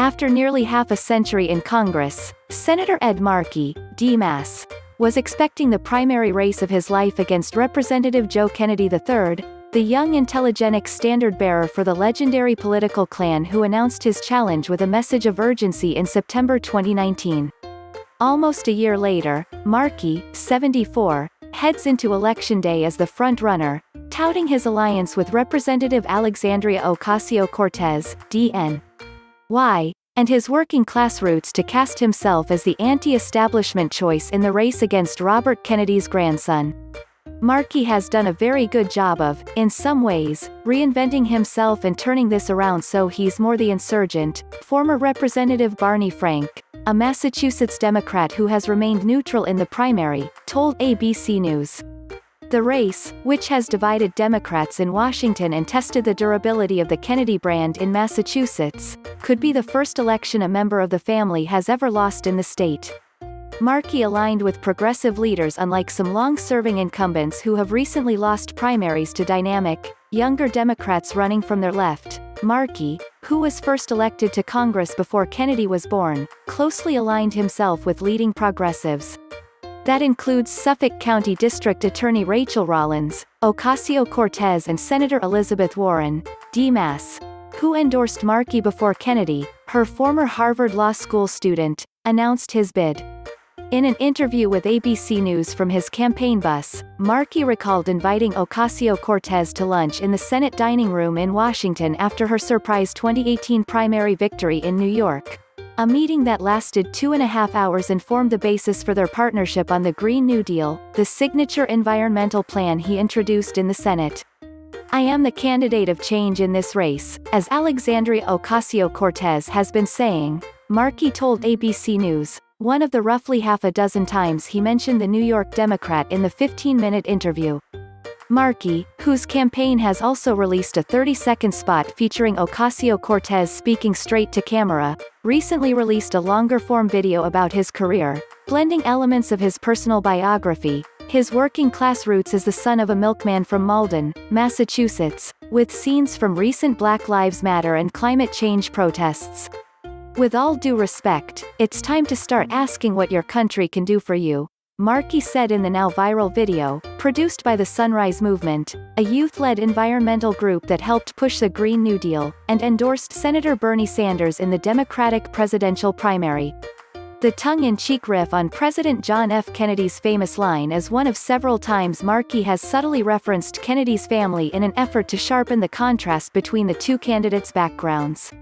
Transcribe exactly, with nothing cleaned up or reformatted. After nearly half a century in Congress, Senator Ed Markey, D Mass, was expecting the primary race of his life against Representative Joe Kennedy the third, the young intelligenic standard-bearer for the legendary political clan who announced his challenge with a message of urgency in September twenty nineteen. Almost a year later, Markey, seventy-four, heads into Election Day as the front-runner, touting his alliance with Representative Alexandria Ocasio-Cortez, D N Y, and his working-class roots to cast himself as the anti-establishment choice in the race against Robert Kennedy's grandson. Markey has done a very good job of, in some ways, reinventing himself and turning this around, so he's more the insurgent, former Representative Barney Frank, a Massachusetts Democrat who has remained neutral in the primary, told A B C News. The race, which has divided Democrats in Washington and tested the durability of the Kennedy brand in Massachusetts, could be the first election a member of the family has ever lost in the state. Markey aligned with progressive leaders, unlike some long-serving incumbents who have recently lost primaries to dynamic, younger Democrats running from their left. Markey, who was first elected to Congress before Kennedy was born, closely aligned himself with leading progressives. That includes Suffolk County District Attorney Rachael Rollins, Ocasio-Cortez, and Senator Elizabeth Warren, D Mass, who endorsed Markey before Kennedy. Her former Harvard Law School student, announced his bid. In an interview with A B C News from his campaign bus, Markey recalled inviting Ocasio-Cortez to lunch in the Senate dining room in Washington after her surprise twenty eighteen primary victory in New York. A meeting that lasted two and a half hours and formed the basis for their partnership on the Green New Deal, the signature environmental plan he introduced in the Senate. "I am the candidate of change in this race, as Alexandria Ocasio-Cortez has been saying," Markey told A B C News, one of the roughly half a dozen times he mentioned the New York Democrat in the fifteen-minute interview. Markey, whose campaign has also released a thirty-second spot featuring Ocasio-Cortez speaking straight to camera, recently released a longer-form video about his career, blending elements of his personal biography, his working-class roots as the son of a milkman from Malden, Massachusetts, with scenes from recent Black Lives Matter and climate change protests. "With all due respect, it's time to start asking what your country can do for you," Markey said in the now-viral video, produced by the Sunrise Movement, a youth-led environmental group that helped push the Green New Deal, and endorsed Senator Bernie Sanders in the Democratic presidential primary. The tongue-in-cheek riff on President John F. Kennedy's famous line is one of several times Markey has subtly referenced Kennedy's family in an effort to sharpen the contrast between the two candidates' backgrounds.